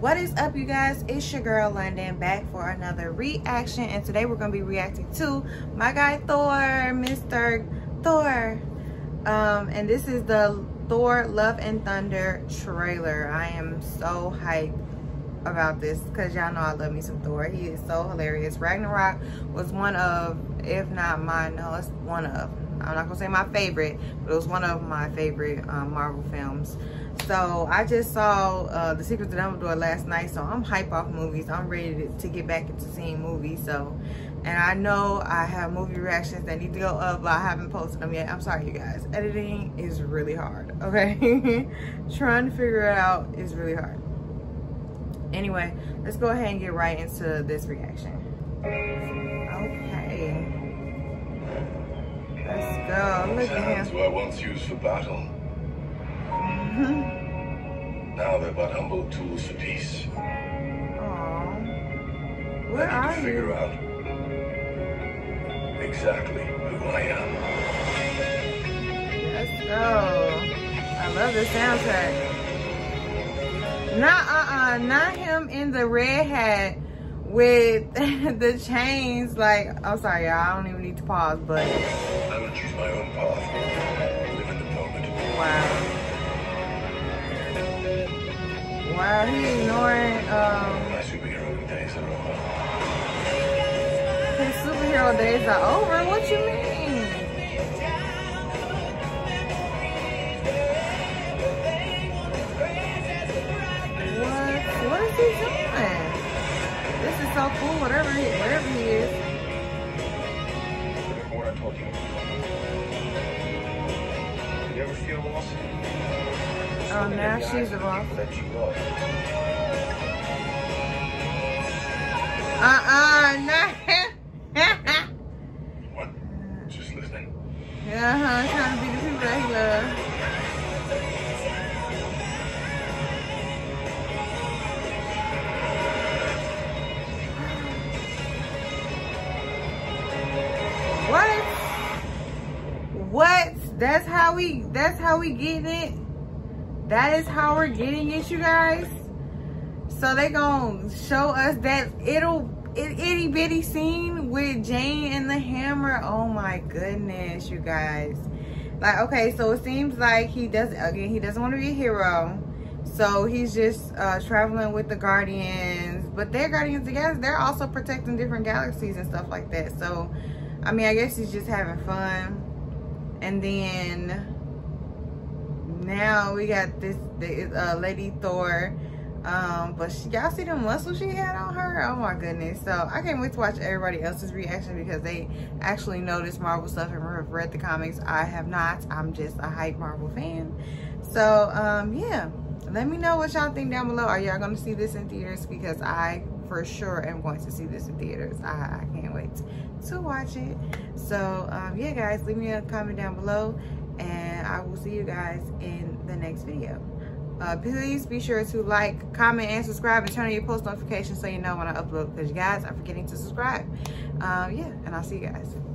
What is up, you guys? It's your girl London, back for another reaction, and today we're gonna be reacting to my guy Thor, Mr. Thor, and this is the Thor: Love and Thunder trailer. I am so hyped about this because y'all know I love me some Thor. He is so hilarious. Ragnarok was one of, if not mine, no, it's one of, I'm not gonna say my favorite, but it was one of my favorite Marvel films. So I just saw The Secrets of the Dumbledore last night, so I'm hype off movies. I'm ready to get back into seeing movies. So, and I know I have movie reactions that need to go up, but I haven't posted them yet. I'm sorry, you guys. Editing is really hard, okay? Trying to figure it out is really hard. Anyway, let's go ahead and get right into this reaction. Okay. Let's go. Look at him. Hands were once used for battle. Mm-hmm. Now they're but humble tools for peace. Aww. Where are you? Figure out exactly who I am. Let's go. I love the soundtrack. Nah, not him in the red hat with the chains. Like, I'm sorry, y'all. I don't even need to pause, but. I will choose my own path, live in the moment. Wow. Wow, he ignoring, my superhero days are over. His superhero days are over? What you mean? What is he doing? This is so cool, whatever he is. You ever feel lost? Oh, now she's the boss. No. What? Just listening. Trying to be the people that he loves. That's how we getting it. That is how we're getting it, you guys. So they gonna show us that itty bitty scene with Jane and the hammer. Oh my goodness, you guys. Like, okay, so it seems like he doesn't want to be a hero. So he's just traveling with the Guardians, but they're Guardians together. They're also protecting different galaxies and stuff like that. So, I mean, I guess he's just having fun. And then now we got this Lady Thor, but y'all see the muscle she had on her? Oh my goodness. So I can't wait to watch everybody else's reaction because they actually know this Marvel stuff and have read the comics. I have not. I'm just a hype Marvel fan. So yeah, let me know what y'all think down below. Are y'all gonna see this in theaters? Because I for sure am going to see this in theaters. I can't wait to watch it. So yeah, guys, leave me a comment down below and I will see you guys in the next video. Please be sure to like, comment, and subscribe, and turn on your post notifications so you know when I upload, because you guys are forgetting to subscribe. Yeah, and I'll see you guys.